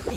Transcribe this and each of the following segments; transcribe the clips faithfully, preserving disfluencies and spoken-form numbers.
Yeah.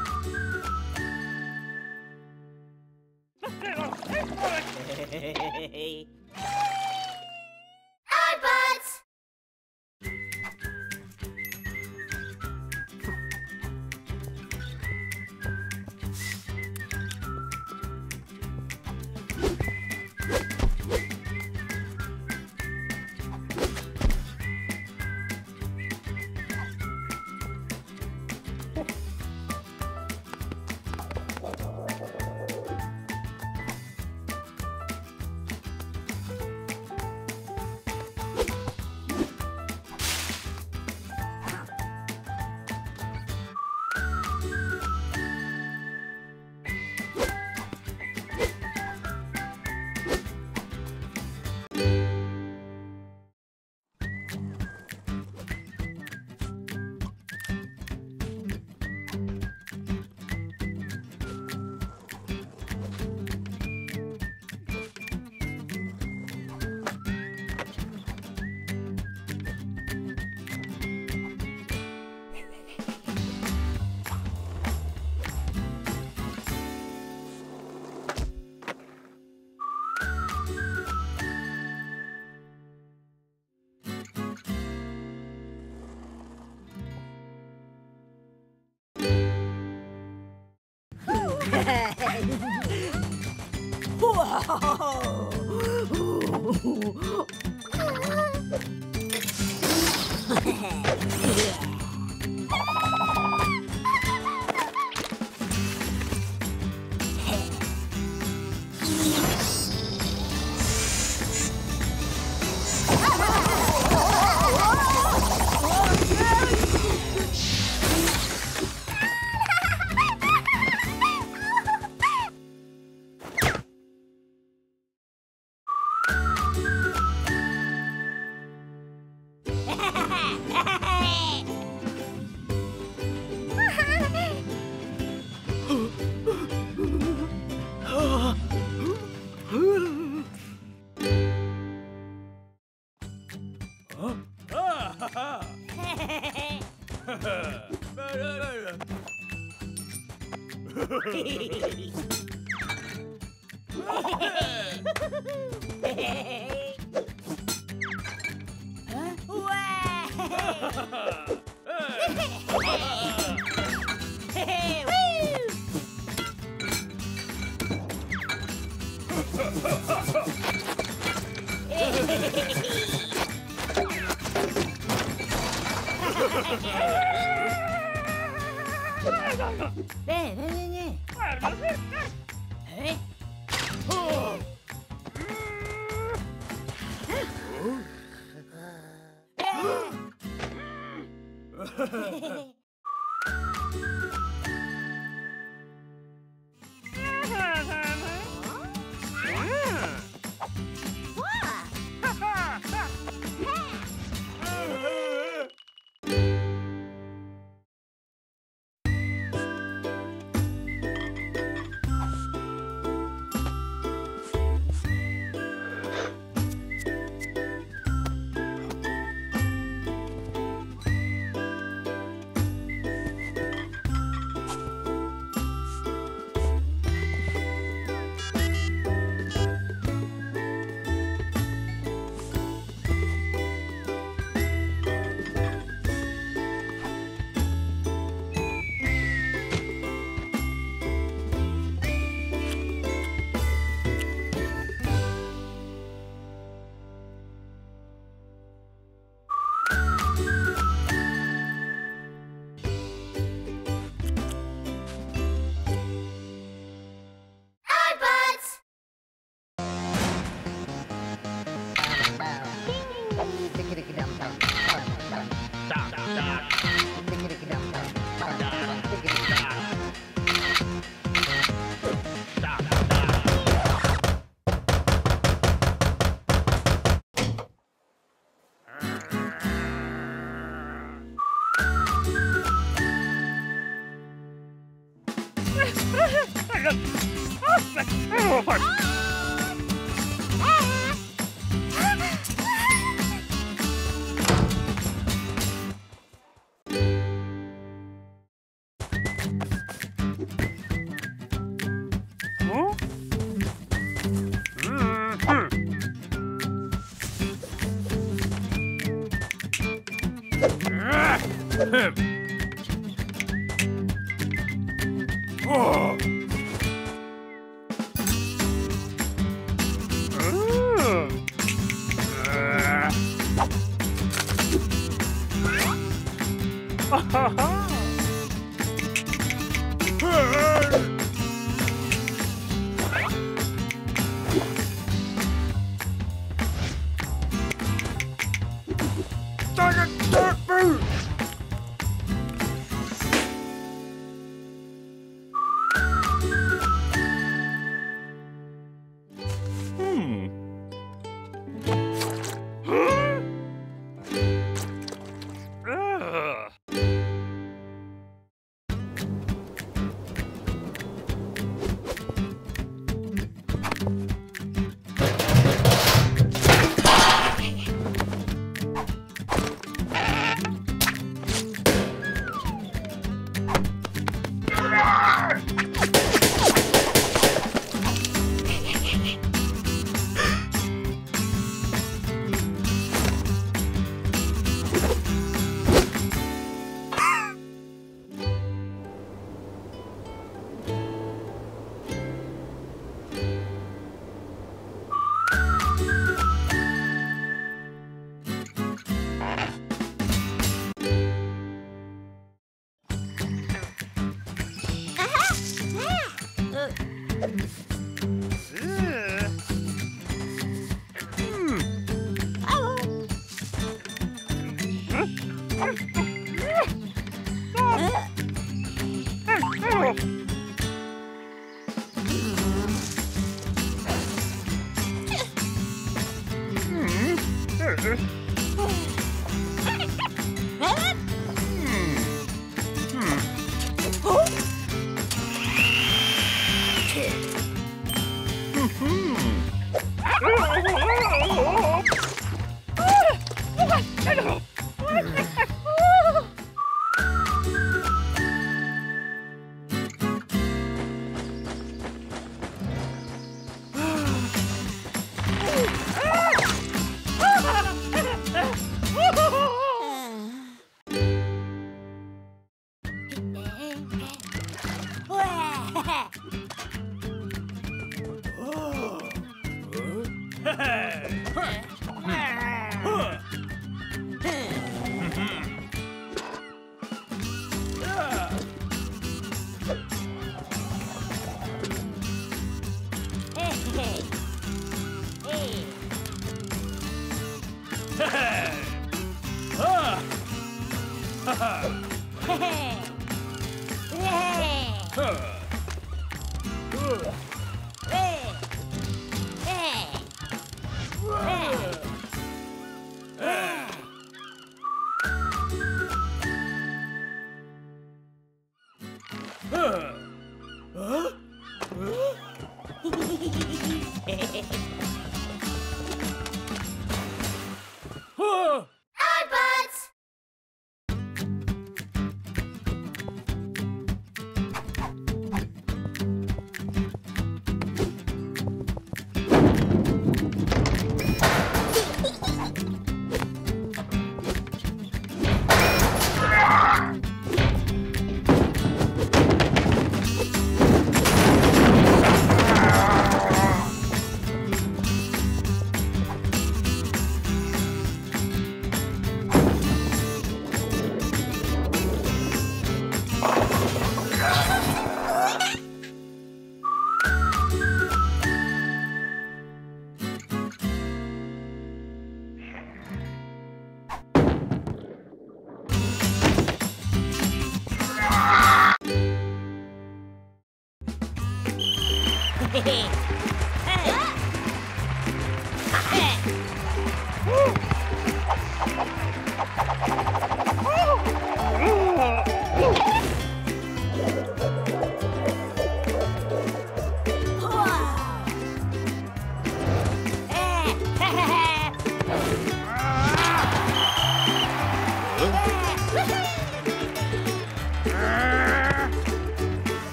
All right.